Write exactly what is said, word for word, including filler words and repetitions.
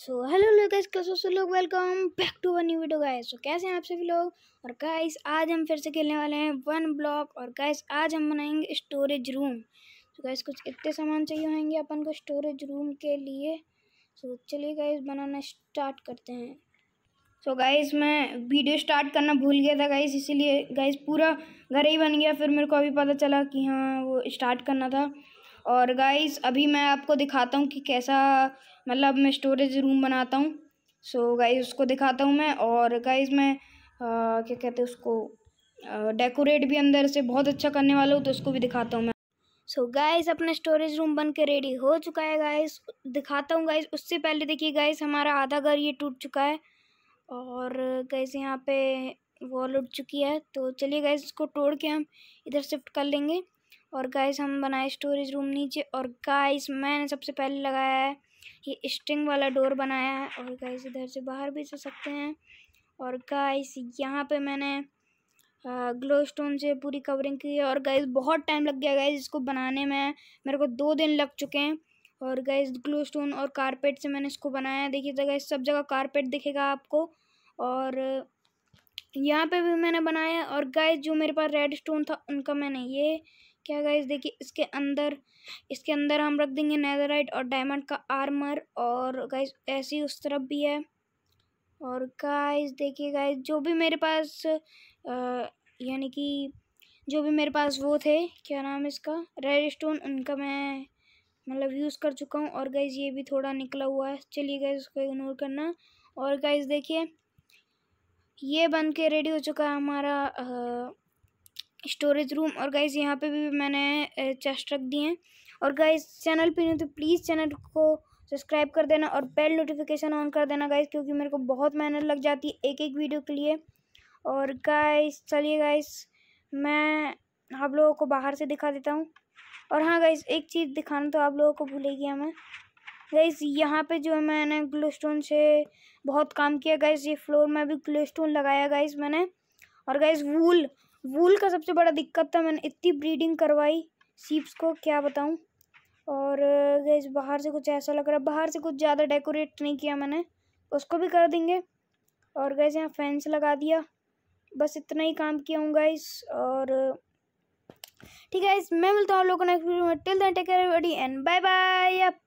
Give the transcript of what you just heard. So hello लोग guys, कैसे हो लोग। Welcome back to one new video guys. So कैसे हैं आप सभी लोग। और गाइस आज हम फिर से खेलने वाले हैं वन ब्लॉक। और गाइस आज हम बनाएंगे स्टोरेज रूम। सो गाइस कुछ इतने सामान चाहिए होंगे अपन को स्टोरेज रूम के लिए। सो चलिए गाइस बनाना स्टार्ट करते हैं। सो गाइस मैं वीडियो स्टार्ट करना भूल गया था गाइस, इसीलिए गाइस पूरा घर ही बन गया। फिर मेरे को अभी पता चला कि हाँ वो स्टार्ट करना था। और गाइस अभी मैं आपको दिखाता हूँ कि कैसा मतलब मैं स्टोरेज रूम बनाता हूँ। सो गाइस उसको दिखाता हूँ मैं। और गाइस मैं आ, क्या कहते हैं उसको डेकोरेट भी अंदर से बहुत अच्छा करने वाला हूँ, तो उसको भी दिखाता हूँ मैं। सो so गाइस अपना स्टोरेज रूम बन के रेडी हो चुका है गाइस, दिखाता हूँ गाइस। उससे पहले देखिए गाइस हमारा आधा घर ये टूट चुका है और गाइस यहाँ पे वॉल उठ चुकी है। तो चलिए गाइस इसको तोड़ के हम इधर शिफ्ट कर लेंगे। और गाइस हम बनाए स्टोरेज रूम नीचे। और गाइस मैंने सबसे पहले लगाया है ये स्ट्रिंग वाला डोर बनाया है। और गाइस इधर से बाहर भी जा सकते हैं। और गाइस यहाँ पे मैंने ग्लो स्टोन से पूरी कवरिंग की है। और गाइस बहुत टाइम लग गया गाइस इसको बनाने में, मेरे को दो दिन लग चुके हैं। और गाइस ग्लो स्टोन और कारपेट से मैंने इसको बनाया है। देखिए तो गाइस सब जगह कारपेट दिखेगा आपको। और यहाँ पे भी मैंने बनाया। और गाइस जो मेरे पास रेड स्टोन था उनका मैंने ये क्या गाइस देखिए इसके अंदर इसके अंदर हम रख देंगे नेदरराइट और डायमंड का आर्मर। और गाइस ऐसी उस तरफ भी है। और गाइस देखिए गाइस जो भी मेरे पास यानी कि जो भी मेरे पास वो थे क्या नाम है इसका रेड स्टोन, उनका मैं मतलब यूज़ कर चुका हूँ। और गाइस ये भी थोड़ा निकला हुआ है, चलिए गाइस उसको इग्नोर करना। और गाइस देखिए ये बन के रेडी हो चुका है हमारा आ, स्टोरेज रूम। और गाइस यहाँ पे भी मैंने चेस्ट रख दिए हैं। और गाइस चैनल पे नहीं तो प्लीज़ चैनल को सब्सक्राइब कर देना और बेल नोटिफिकेशन ऑन कर देना गाइस, क्योंकि मेरे को बहुत मेहनत लग जाती है एक एक वीडियो के लिए। और गाइस चलिए गाइस मैं आप लोगों को बाहर से दिखा देता हूँ। और हाँ गाइस एक चीज़ दिखाना तो आप लोगों को भूलेगी हमें गाइस, यहाँ पे जो मैंने ग्लोस्टोन से बहुत काम किया गाइस, ये फ्लोर में भी ग्लोस्टोन लगाया गाइस मैंने। और गाइस वूल वूल का सबसे बड़ा दिक्कत था, मैंने इतनी ब्रीडिंग करवाई सीप्स को क्या बताऊं। और गाइस बाहर से कुछ ऐसा लग रहा है, बाहर से कुछ ज़्यादा डेकोरेट नहीं किया मैंने, उसको भी कर देंगे। और गाइस यहाँ फैंस लगा दिया, बस इतना ही काम किया हूँ गाइस। और ठीक है गाइस मैं मिलता हूँ आप लोगों को नेक्स्ट वीडियो में। Till then take care everybody and bye bye.